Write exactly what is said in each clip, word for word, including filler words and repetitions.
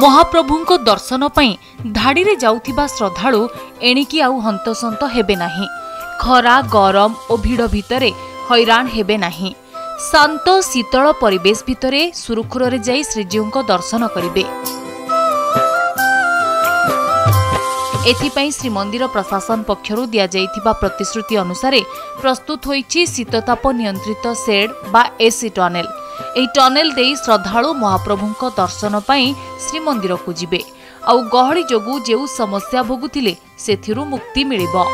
महाप्रभु दर्शन पर धाड़ी रे जाउथिबा श्रद्धालु एणिकी आउ हंतसंत हेबे नाही। खरा गरम और भिड़ भितरे हैरान हेबे नाही। शांत शीतल परिवेश भितरे सुरुखुर रे जाई श्रीजीउंको दर्शन करिबे। एथिपाई श्रीमंदिर प्रशासन पक्षरु दिया जाइथिबा प्रतिश्रुति अनुसार प्रस्तुत होईछि शीतताप नियंत्रित सेड बा एसी टनेल। एही टनेल देई श्रद्धालु महाप्रभुंको दर्शन पाई श्रीमंदिर को जिबे। आउ गहळी जोगु जेउ समस्या भोगुथिले सेथिरु मुक्ति मिलिबो।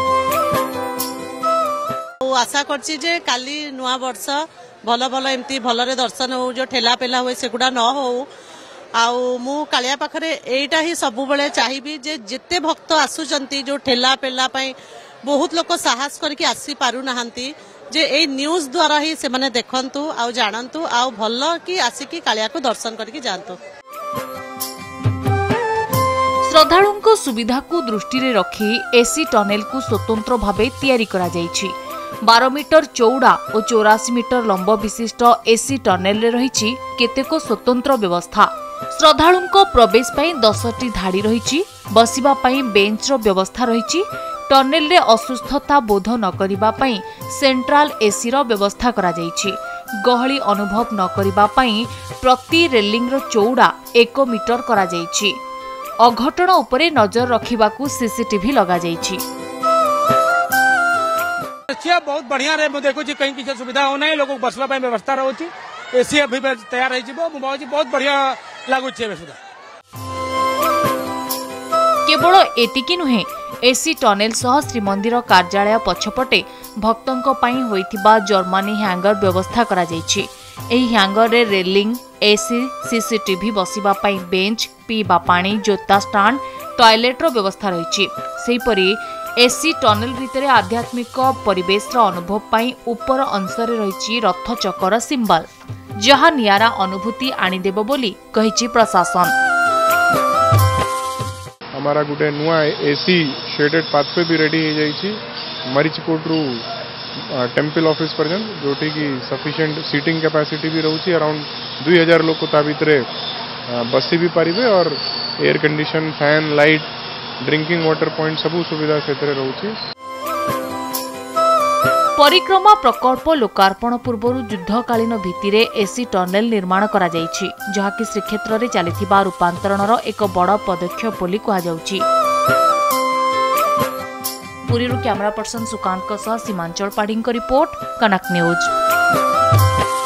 आशा करछि जे काली नुआ वर्ष भल भल एमती भलरे दर्शन हो, जो ठेला पेला होय सेगुडा न हो। आउ मु कालिया पाखरे एटा ही सबु बेले चाहिबी जे जिते भक्त आसुचंती, जो ठेला पेला पई बहुत लोक साहस करके आसी पारु नहंती, जे ए न्यूज़ द्वारा ही से माने देखंतु आउ जानंतु आउ भल्ला की आसी की कालिया को दर्शन करके जानतु। श्रद्धालुओं को सुविधा को दृष्टि रे रखी एसी टनेल को स्वतंत्र भाबे तयारी करा जाईछि। बारह मीटर चौड़ा और चौरासी मीटर लंब विशिष्ट एसी टनेल रे रहिछि केतेको स्वतंत्र व्यवस्था। श्रद्धालुओं प्रवेश पाई दस टी धाड़ी रही, बसिबा पाई बेंचर व्यवस्था रही। टनेल रे असुस्थता बोध न करिबा पाई सेंट्रल एसी रो व्यवस्था करा जाईछि। गहली अनुभव न करिबा पाई प्रति रेलिंग रो चौड़ा एक मीटर करा जाईछि। अघटन उपरे नजर रखिबाकू सीसीटीवी लगा जाईछि। अच्छा बहुत बढ़िया रे, मु देखो जी कहीं किसी सुविधा हो नहीं, लोगों बसवा पाई व्यवस्था रहउछि। एसी अभी तैयार रही, बहुत बढ़िया लागुछि। केवल एतिकी नुहे, एसी टनेल सह श्रीमंदिर कार्यालय पछपटे भक्तों पाई होइथिबा जर्मानी ह्यांगर व्यवस्था करा जाईछि। एही ह्यांगर रे रेलिंग, एसी, सीसीटीवी, बसिबा पाई बेंच, पीबा पानी, जोता स्टैंड, टॉयलेट रो व्यवस्था रहिछि। सेहिपरि एसी टनेल भितरे आध्यात्मिक परिवेश रो अनुभव पाई उपर अंश रे रहिछि रथ चक्र सिंबल, जहाँ नियारा अनुभूति आनीदेव बोली कहिछि प्रशासन। हमारा गुटे नुआ एसी शेडेड पाथ पे भी रेडी हो जाइछि मरीजकोटरू टेम्पल ऑफिस पर्यंत, जोटी की सफिशिएंट सीटिंग कैपेसिटी भी रहउछि। अराउंड दुई हजार लोग ता भितरे बसी भी पारिबे और air condition, fan, light, drinking water point सबू सुविधा क्षेत्र रहउछि। परिक्रमा प्रकल्प लोकार्पण पूर्व युद्धकालीन भित्तिरे एसी टनेल निर्माण करा जाईछि, जहाँकि श्रीक्षेत्र रे चालिथिबा रूपांतरणर एक बड़ पदक्षेप बोली कहा जाउछि। पुरीरु कैमरा पर्सन सुकांत सह सीमांचल पाढ़ी रिपोर्ट, कनक न्यूज।